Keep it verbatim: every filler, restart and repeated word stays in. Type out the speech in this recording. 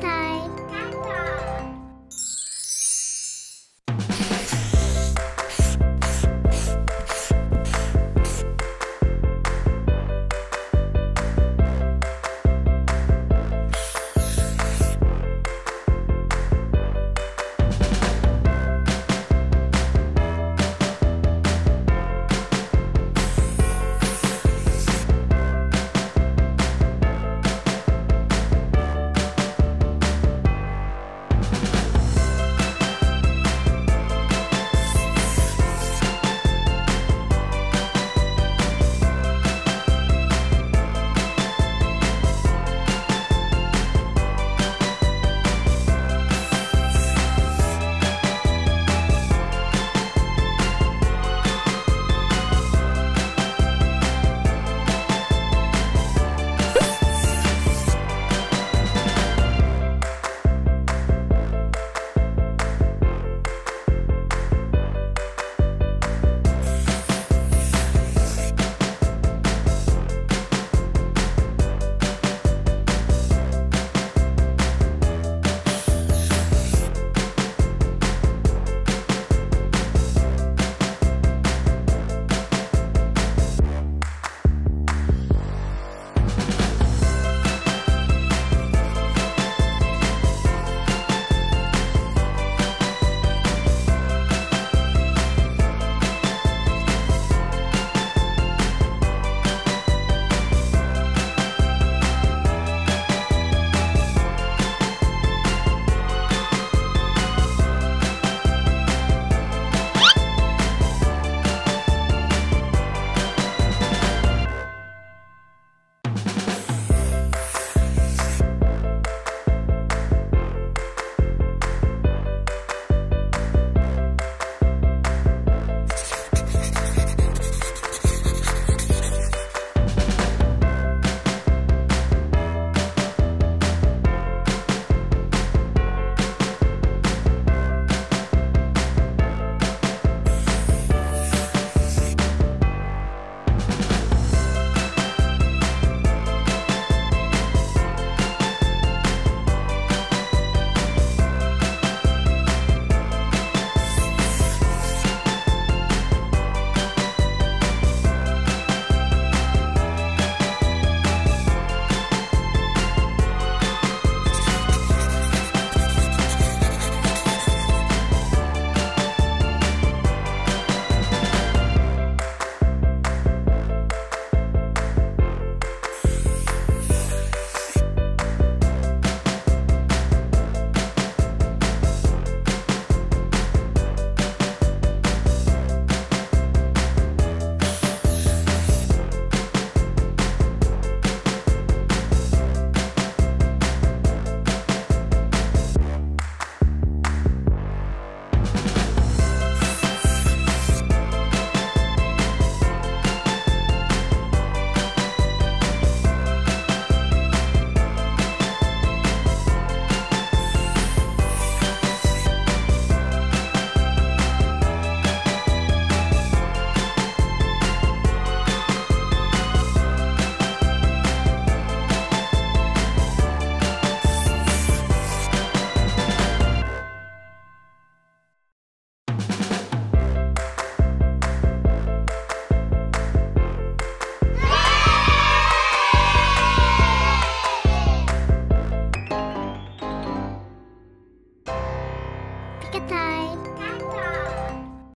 Time.